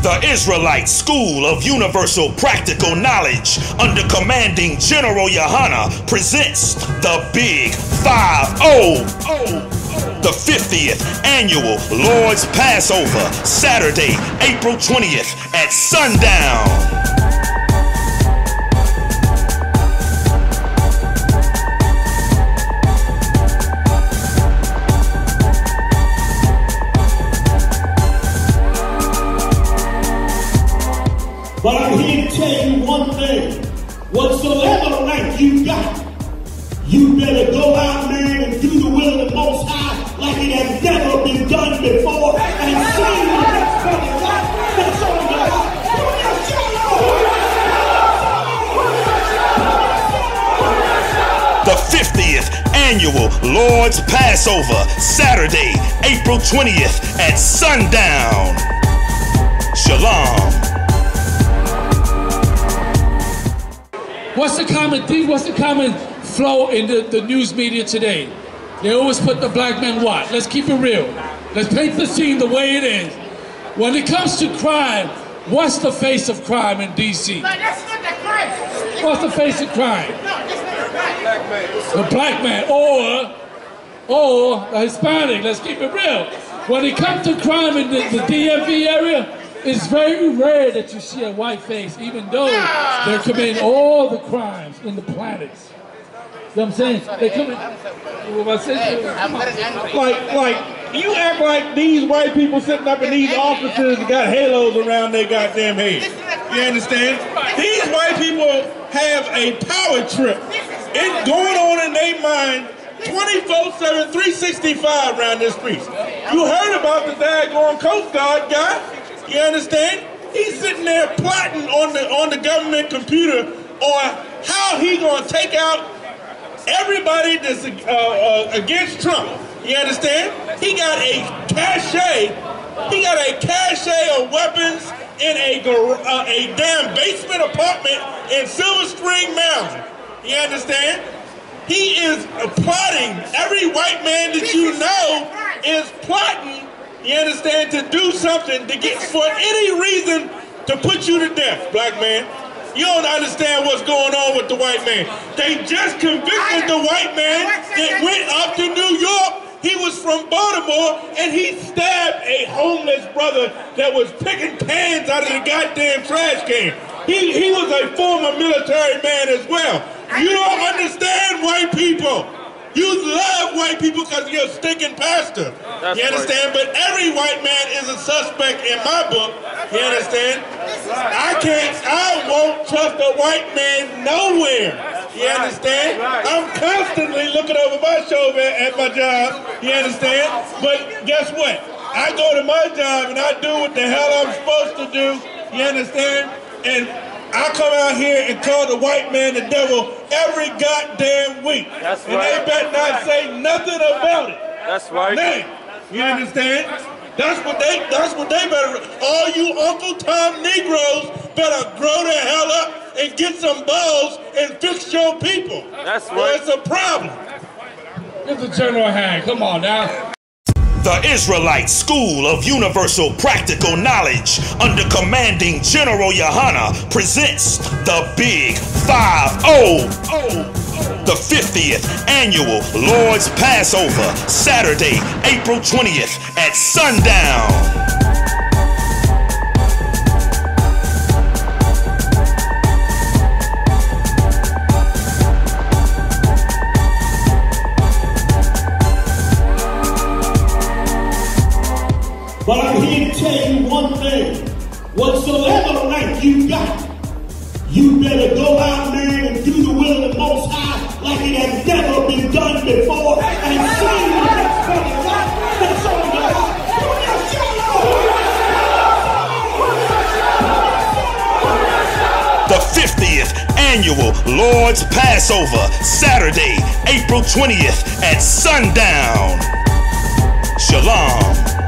The Israelite School of Universal Practical Knowledge under Commanding General Yahanna presents the Big 5-0. The 50th Annual Lord's Passover, Saturday, April 20th at sundown. But I'm here to tell you one thing. Whatsoever rank you got, you better go out there and do the will of the Most High like it has never been done before, and see what it's going to like. That's all I got. The 50th Annual Lord's Passover, Saturday, April 20th at sundown. Shalom. What's the common theme? What's the common flow in the news media today? They always put the black man what? Let's keep it real. Let's paint the scene the way it is. When it comes to crime, what's the face of crime in D.C.? No, that's not the crime. What's the face of crime? No, that's not black man. The black man or the Hispanic. Let's keep it real. When it comes to crime in the DMV area, it's very rare that you see a white face, even though they're committing all the crimes in the planet. You know what I'm saying? They come in. Like, you act like these white people sitting up in these offices got halos around their goddamn head. You understand? These white people have a power trip. It's going on in their mind 24/7, 365 around this streets. You heard about the Diagon Coast Guard guy. You understand? He's sitting there plotting on the government computer on how he gonna take out everybody that's against Trump. You understand? He got a cache of weapons in a damn basement apartment in Silver Spring, Maryland. You understand? He is plotting. Every white man that you know is plotting, you understand, to do something to get, for any reason, to put you to death, black man. You don't understand what's going on with the white man. They just convicted the white man that went up to New York. He was from Baltimore, and he stabbed a homeless brother that was picking cans out of the goddamn trash can. He was a former military man as well. You don't understand white people. You love white people because you're a stinking pastor. You understand? But every white man is a suspect in my book. You understand? I won't trust a white man nowhere. You understand? I'm constantly looking over my shoulder at my job. You understand? But guess what? I go to my job and I do what the hell I'm supposed to do. You understand? And I come out here and call the white man the devil every goddamn week. That's right. And they better not say nothing about it. That's right. Now, you understand? That's what they better. All you Uncle Tom Negroes better grow the hell up and get some balls and fix your people. That's right. Or it's a problem. Give the general hand. Come on now. The Israelite School of Universal Practical Knowledge under Commanding General Yahanna presents the Big 5-0. The 50th Annual Lord's Passover, Saturday, April 20th at sundown. But I'm here to tell you one thing. Whatsoever rank you got, you better go out there and do the will of the Most High like it has never been done before, and see what it's going to like. That's all I got. The 50th Annual Lord's Passover, Saturday, April 20th at sundown. Shalom.